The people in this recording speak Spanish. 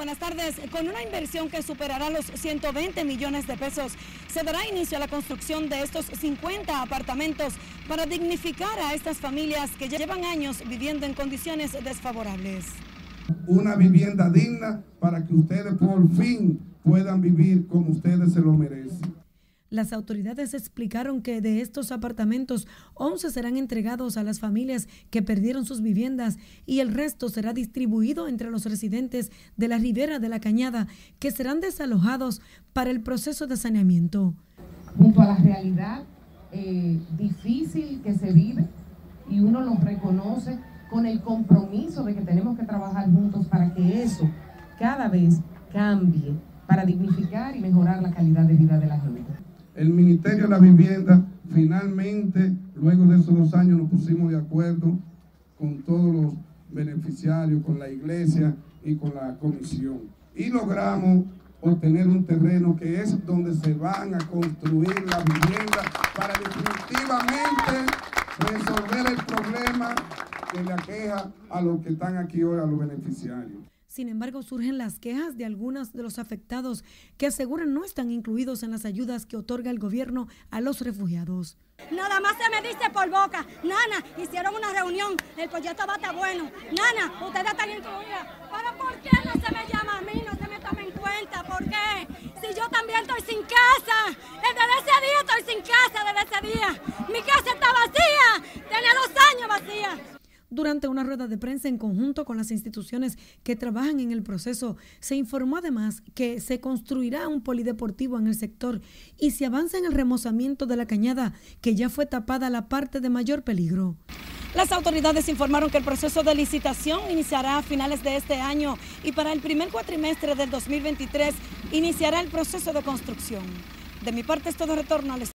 Buenas tardes. Con una inversión que superará los 120 millones de pesos, se dará inicio a la construcción de estos 50 apartamentos para dignificar a estas familias que llevan años viviendo en condiciones desfavorables. Una vivienda digna para que ustedes por fin puedan vivir como ustedes se lo merecen. Las autoridades explicaron que de estos apartamentos, 11 serán entregados a las familias que perdieron sus viviendas y el resto será distribuido entre los residentes de la Ribera de la Cañada, que serán desalojados para el proceso de saneamiento. Junto a la realidad difícil que se vive, y uno lo reconoce con el compromiso de que tenemos que trabajar juntos para que eso cada vez cambie, para dignificar y mejorar la calidad de vida de la gente. El Ministerio de la Vivienda, finalmente, luego de esos 2 años, nos pusimos de acuerdo con todos los beneficiarios, con la iglesia y con la comisión. Y logramos obtener un terreno que es donde se van a construir la vivienda para definitivamente resolver el problema que le aqueja a los que están aquí hoy, a los beneficiarios. Sin embargo, surgen las quejas de algunos de los afectados que aseguran no están incluidos en las ayudas que otorga el gobierno a los refugiados. Nada más se me dice por boca, nana, hicieron una reunión, el proyecto va a estar bueno, nana, ustedes están incluidas, pero ¿por qué no se me llama a mí, no se me toma en cuenta? ¿Por qué? Si yo también estoy sin casa, desde ese día estoy sin casa, desde ese día, mi casa está vacía, tiene 2 años vacía. Durante una rueda de prensa en conjunto con las instituciones que trabajan en el proceso, se informó además que se construirá un polideportivo en el sector y se avanza en el remozamiento de la cañada, que ya fue tapada la parte de mayor peligro. Las autoridades informaron que el proceso de licitación iniciará a finales de este año y para el primer cuatrimestre del 2023 iniciará el proceso de construcción. De mi parte es todo, retorno al estudio.